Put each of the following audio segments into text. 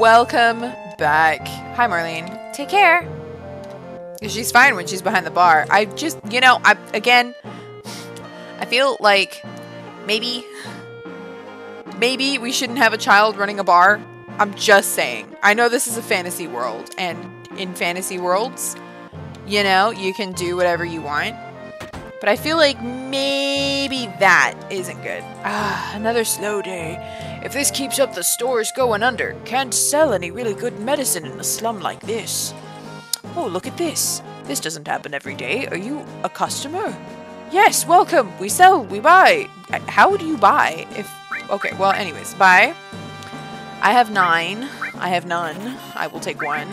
Welcome back. Hi, Marlene. Take care. She's fine when she's behind the bar. I just, you know, I feel like maybe we shouldn't have a child running a bar. I'm just saying. I know this is a fantasy world, and in fantasy worlds, you know, you can do whatever you want. But I feel like maybe that isn't good. Ah, another slow day. If this keeps up, the store's going under. Can't sell any really good medicine in a slum like this. Oh, look at this. This doesn't happen every day. Are you a customer? Yes, welcome. We sell, we buy. How do you buy? If okay, well, anyways, buy. I have 9. I have none. I will take 1.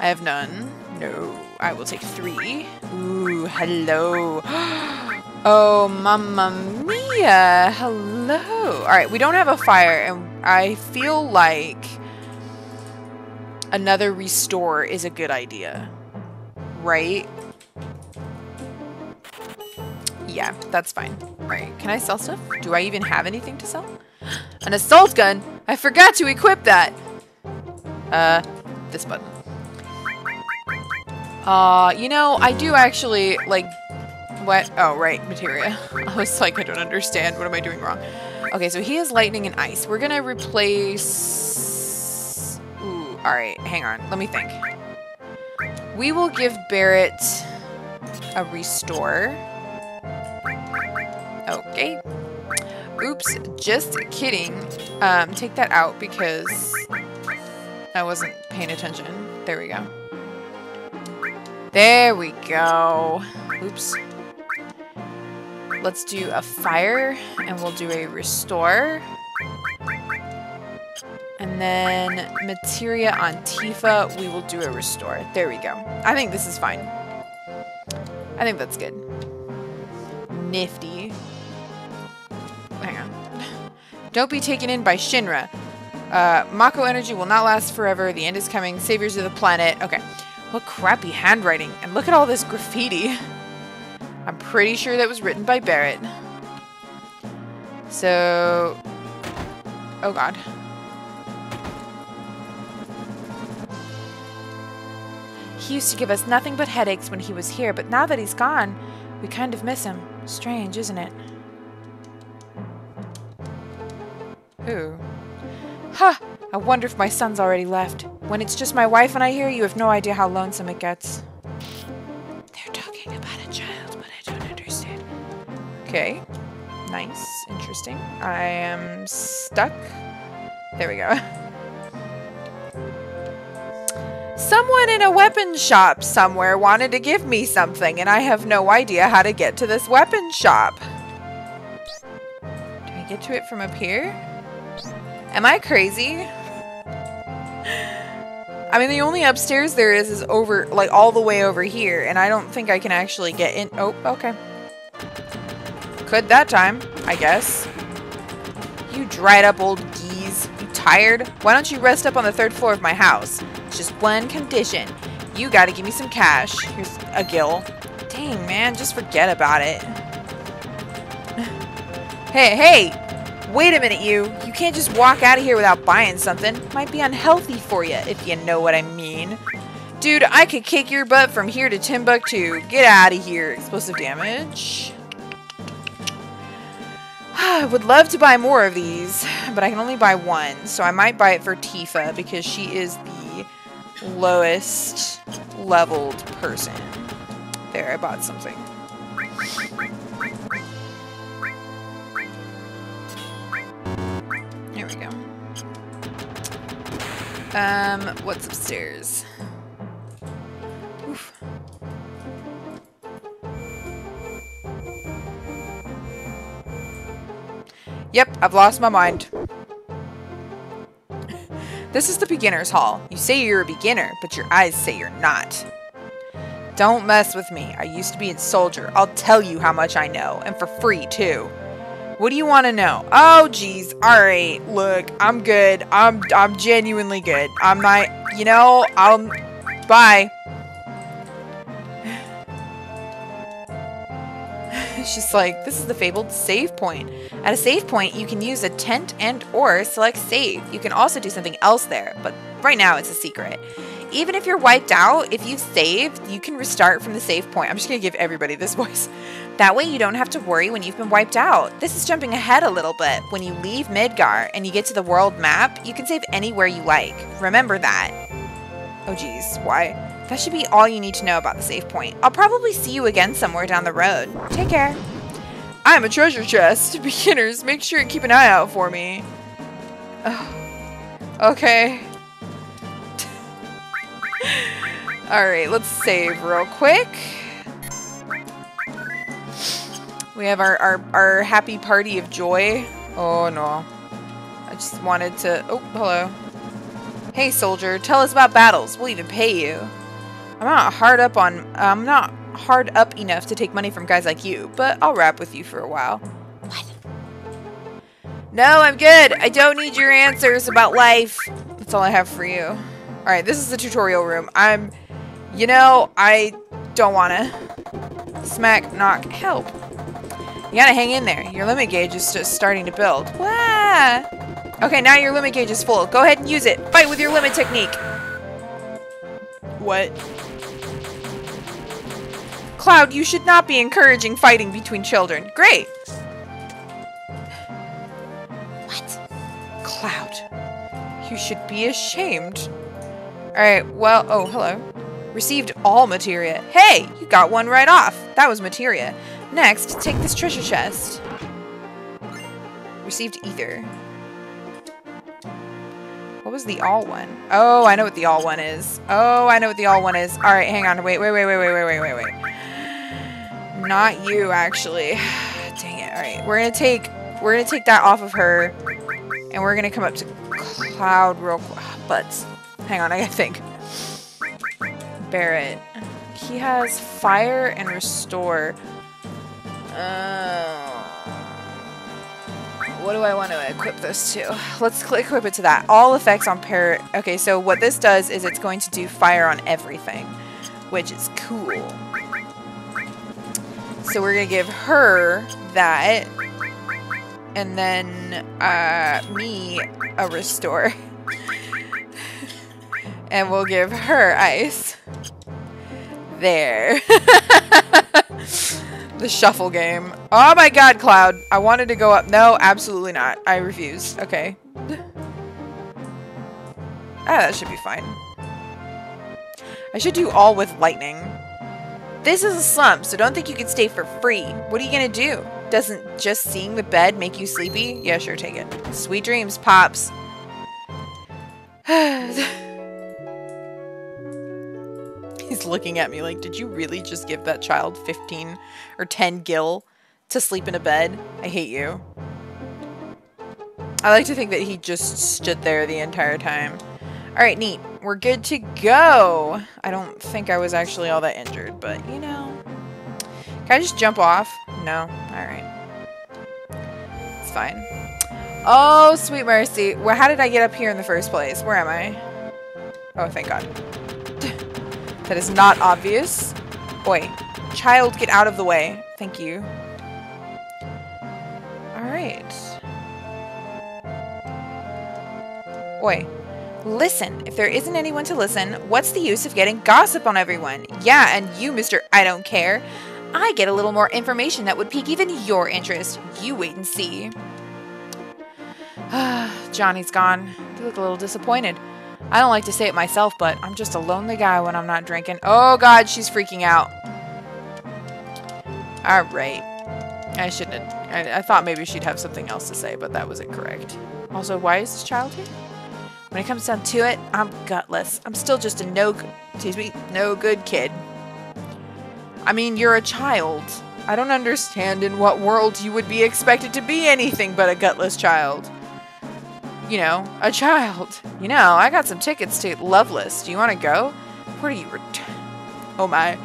I have none. No. I will take 3. Ooh, hello. Oh, mamma mia. Hello. Alright, we don't have a fire, and I feel like another restore is a good idea. Right? Yeah, that's fine. Alright, can I sell stuff? Do I even have anything to sell? An assault gun? I forgot to equip that! This button. You know, I do actually, like, what? Oh, right, materia. I was like, I don't understand. What am I doing wrong? Okay, so he has lightning and ice. We're gonna replace... Ooh, alright, hang on. Let me think. We will give Barret a restore. Okay. Oops, just kidding. Take that out because I wasn't paying attention. There we go. There we go. Oops. Let's do a fire, and we'll do a restore. And then materia on Tifa, we will do a restore. There we go. I think this is fine. I think that's good. Nifty. Hang on. Don't be taken in by Shinra. Mako energy will not last forever. The end is coming. Saviors of the planet. Okay. What crappy handwriting, and look at all this graffiti. I'm pretty sure that was written by Barret. So... Oh god. He used to give us nothing but headaches when he was here, but now that he's gone, we kind of miss him. Strange, isn't it? Ooh. Ha! I wonder if my son's already left. When it's just my wife and I here, you have no idea how lonesome it gets. They're talking about a child, but I don't understand. Okay. Nice. Interesting. I am stuck. There we go. Someone in a weapon shop somewhere wanted to give me something, and I have no idea how to get to this weapon shop. Do I get to it from up here? Am I crazy? I mean, the only upstairs there is over, like, all the way over here, and I don't think I can actually get in. Oh, okay. Could that time, I guess. You dried up old geese. You tired? Why don't you rest up on the 3rd floor of my house? It's just one condition. You gotta give me some cash. Here's a gill. Dang, man, just forget about it. Hey! Wait a minute, you can't just walk out of here without buying something. Might be unhealthy for you, if you know what I mean. Dude, I could kick your butt from here to Timbuktu. Get out of here. Explosive damage. I would love to buy more of these, but I can only buy 1, so I might buy it for Tifa because she is the lowest leveled person. There, I bought something. There we go. What's upstairs? Oof. Yep, I've lost my mind. This is the beginner's hall. You say you're a beginner, but your eyes say you're not. Don't mess with me. I used to be a soldier. I'll tell you how much I know, and for free, too. What do you want to know? Oh, geez. All right. Look, I'm good. I'm genuinely good. I'm not, you know, bye. she's like, this is the fabled save point. At a save point, you can use a tent and or select save. You can also do something else there, but right now it's a secret. Even if you're wiped out, if you've saved, you can restart from the save point. I'm just going to give everybody this voice. That way you don't have to worry when you've been wiped out. This is jumping ahead a little bit. When you leave Midgar and you get to the world map, you can save anywhere you like. Remember that. Oh geez, why? That should be all you need to know about the save point. I'll probably see you again somewhere down the road. Take care. I'm a treasure chest. Beginners, make sure and keep an eye out for me. Oh, okay. Alright, let's save real quick. We have our happy party of joy. Oh no. I just wanted to... Oh, hello. Hey soldier, tell us about battles. We'll even pay you. I'm not hard up enough to take money from guys like you, but I'll rap with you for a while. What? No, I'm good. I don't need your answers about life. That's all I have for you. All right, this is the tutorial room. You know, I don't wanna. Smack, knock, help. You gotta hang in there. Your limit gauge is just starting to build. Wah! Okay, now your limit gauge is full. Go ahead and use it. Fight with your limit technique. What? Cloud, you should not be encouraging fighting between children. Great. What? Cloud, you should be ashamed. All right, well, oh, hello. Received all materia. Hey, you got one right off. That was materia. Next, take this treasure chest. Received ether. What was the all one? Oh, I know what the all one is. Oh, I know what the all one is. All right, hang on. Wait. Not you, actually. Dang it. All right, we're gonna take that off of her, and we're gonna come up to Cloud real quick. But hang on, I gotta think. Barret. He has fire and restore. What do I want to equip this to? Let's equip it to that. All effects on parrot. Okay, so what this does is it's going to do fire on everything, which is cool. So we're going to give her that, and then me a restore. And we'll give her ice. There. The shuffle game. Oh my god, Cloud. I wanted to go up. No, absolutely not. I refuse. Okay. Ah, that should be fine. I should do all with lightning. This is a slump, so don't think you can stay for free. What are you gonna do? Doesn't just seeing the bed make you sleepy? Yeah, sure, take it. Sweet dreams, Pops. He's looking at me like, did you really just give that child 15 or 10 gil to sleep in a bed? I hate you. I like to think that he just stood there the entire time. Alright, neat. We're good to go. I don't think I was actually all that injured, but you know. Can I just jump off? No. Alright. It's fine. Oh, sweet mercy. Well, how did I get up here in the first place? Where am I? Oh, thank God. That is not obvious. Boy, child, get out of the way. Thank you. Alright. Oi. Listen, if there isn't anyone to listen, what's the use of getting gossip on everyone? Yeah, and you, Mr. I don't care. I get a little more information that would pique even your interest. You wait and see. Johnny's gone. You look a little disappointed. I don't like to say it myself, but I'm just a lonely guy when I'm not drinking. Oh god, she's freaking out. Alright. I shouldn't have, I thought maybe she'd have something else to say, but that was incorrect. Also, why is this child here? When it comes down to it, I'm gutless. I'm still just a no good kid. I mean, you're a child. I don't understand in what world you would be expected to be anything but a gutless child. You know, a child. You know, I got some tickets to Loveless. Do you want to go? Where do you Oh my.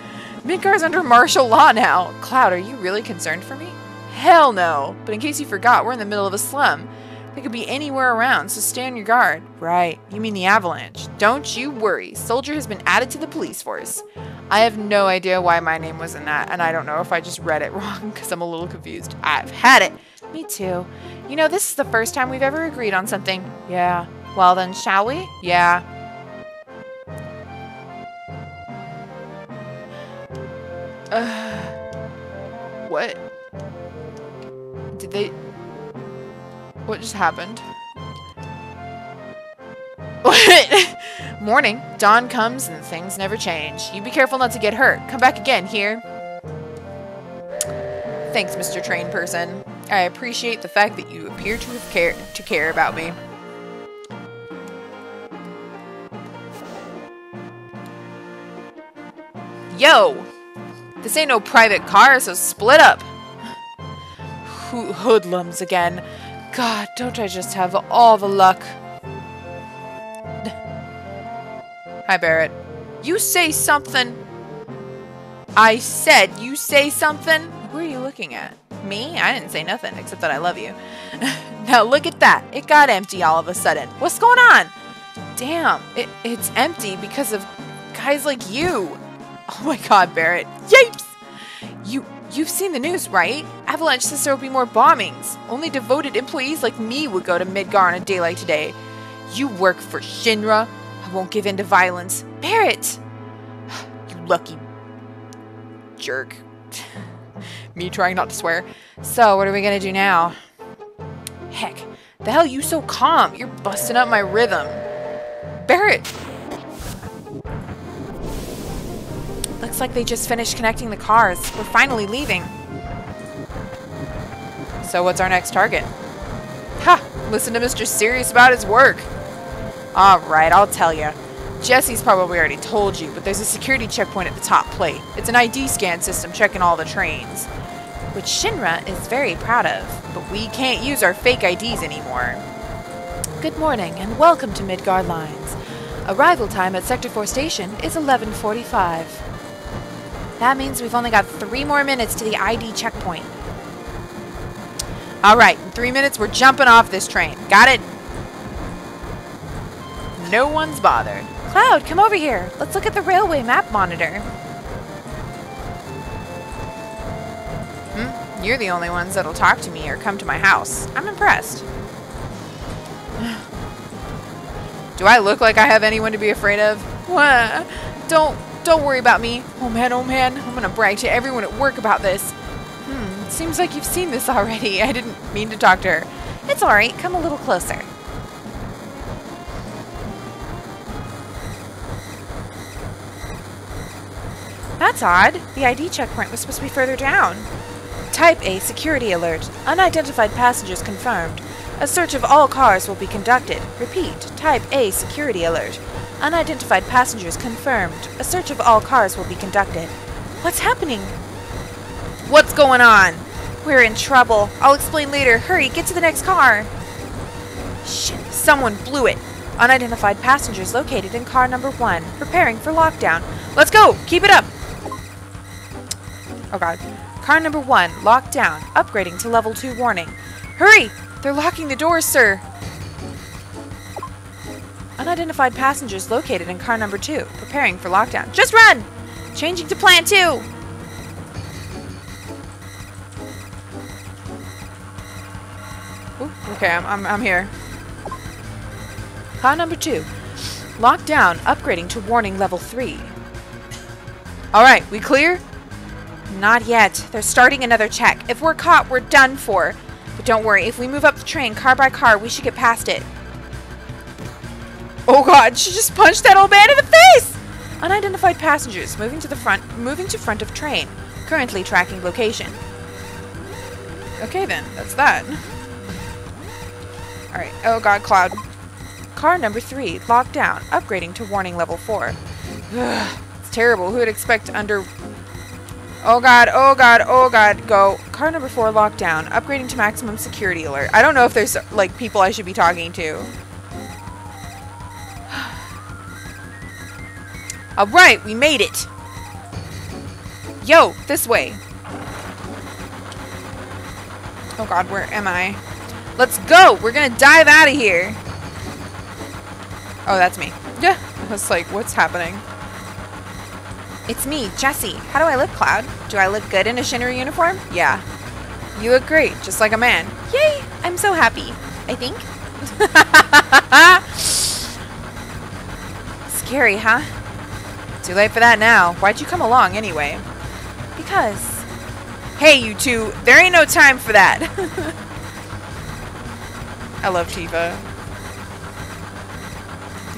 Midgar's under martial law now. Cloud, are you really concerned for me? Hell no. But in case you forgot, we're in the middle of a slum. They could be anywhere around, so stay on your guard. Right. You mean the avalanche. Don't you worry. Soldier has been added to the police force. I have no idea why my name was in that, and I don't know if I just read it wrong because I'm a little confused. I've had it. Me too. You know, this is the first time we've ever agreed on something. Yeah. Well then, shall we? Yeah. What? Did they... What just happened? What? Morning. Dawn comes and things never change. You be careful not to get hurt. Come back again, here. Thanks, Mr. Train Person. I appreciate the fact that you appear to have care about me. Yo! This ain't no private car, so split up. Hoodlums again. God, don't I just have all the luck? Hi, Barret. You say something. I said you say something. Who are you looking at? Me? I didn't say nothing, except that I love you. Now look at that. It got empty all of a sudden. What's going on? Damn, it's empty because of guys like you. Oh my god, Barret. Yipes! You've seen the news, right? Avalanche says there will be more bombings. Only devoted employees like me would go to Midgar on a day like today. You work for Shinra. I won't give in to violence. Barret! You lucky... jerk. Me trying not to swear. So, what are we gonna do now? Heck, the hell are you so calm? You're busting up my rhythm. Barret! Looks like they just finished connecting the cars. We're finally leaving. So what's our next target? Ha! Listen to Mr. Serious about his work. Alright, I'll tell you. Jesse's probably already told you, but there's a security checkpoint at the top plate. It's an ID scan system checking all the trains. Which Shinra is very proud of, but we can't use our fake IDs anymore. Good morning, and welcome to Midgar Lines. Arrival time at Sector 4 station is 11:45. That means we've only got 3 more minutes to the ID checkpoint. Alright, in 3 minutes we're jumping off this train. Got it? No one's bothered. Cloud, come over here. Let's look at the railway map monitor. You're the only ones that'll talk to me or come to my house. I'm impressed. Do I look like I have anyone to be afraid of? What? Don't worry about me. Oh man, I'm gonna brag to everyone at work about this. It seems like you've seen this already. I didn't mean to talk to her. It's alright, come a little closer. That's odd. The ID checkpoint was supposed to be further down. Type A security alert. Unidentified passengers confirmed. A search of all cars will be conducted. Repeat, Type A security alert. Unidentified passengers confirmed. A search of all cars will be conducted. What's happening? What's going on? We're in trouble. I'll explain later. Hurry, get to the next car. Shit, someone blew it. Unidentified passengers located in car number 1. Preparing for lockdown. Let's go! Keep it up! Oh god. Car number 1, locked down. Upgrading to level 2 warning. Hurry! They're locking the doors, sir. Unidentified passengers located in car number 2, preparing for lockdown. Just run! Changing to plan 2. Ooh, okay, I'm here. Car number 2, lockdown. Upgrading to warning level 3. All right, we clear? Not yet. They're starting another check. If we're caught, we're done for. But don't worry, if we move up the train car by car, we should get past it. Oh god, she just punched that old man in the face! Unidentified passengers moving to front of train. Currently tracking location. Okay then, that's that. Alright, oh god, Cloud. Car number 3, locked down, upgrading to warning level 4. Ugh, it's terrible, who would expect under... Oh god, oh god, oh god, go. Car number 4 locked down, upgrading to maximum security alert. I don't know if there's, like, people I should be talking to. Alright, we made it! Yo, this way. Oh god, where am I? Let's go! We're gonna dive out of here! Oh, that's me. Yeah, I was like, what's happening? It's me, Jesse. How do I look, Cloud? Do I look good in a Shinra uniform? Yeah. You look great, just like a man. Yay! I'm so happy. I think. Scary, huh? Too late for that now. Why'd you come along, anyway? Because... Hey, you two! There ain't no time for that! I love Tifa.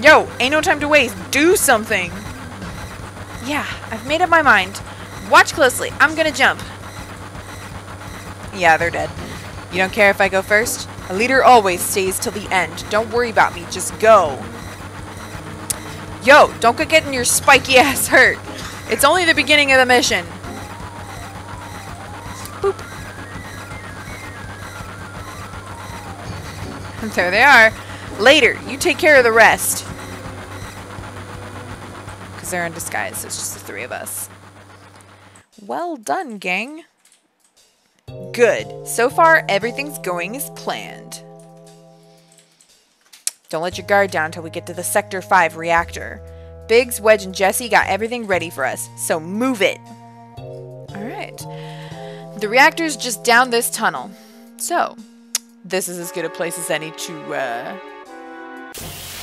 Yo! Ain't no time to waste! Do something! Yeah, I've made up my mind. Watch closely. I'm gonna jump. Yeah, they're dead. You don't care if I go first? A leader always stays till the end. Don't worry about me. Just go. Yo, don't go getting your spiky ass hurt. It's only the beginning of the mission. Boop. And there they are. Later, you take care of the rest. Because they're in disguise. So it's just the three of us. Well done, gang. Good. So far, everything's going as planned. Don't let your guard down till we get to the Sector 5 reactor. Biggs, Wedge, and Jesse got everything ready for us, so move it! Alright. The reactor's just down this tunnel. So, this is as good a place as any to,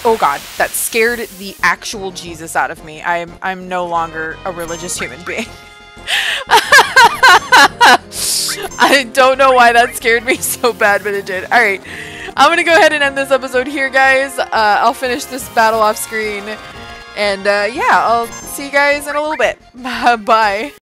Oh god, that scared the actual Jesus out of me. I'm no longer a religious human being. I don't know why that scared me so bad, but it did. Alright, I'm gonna go ahead and end this episode here, guys. I'll finish this battle off screen. And yeah, I'll see you guys in a little bit. Bye.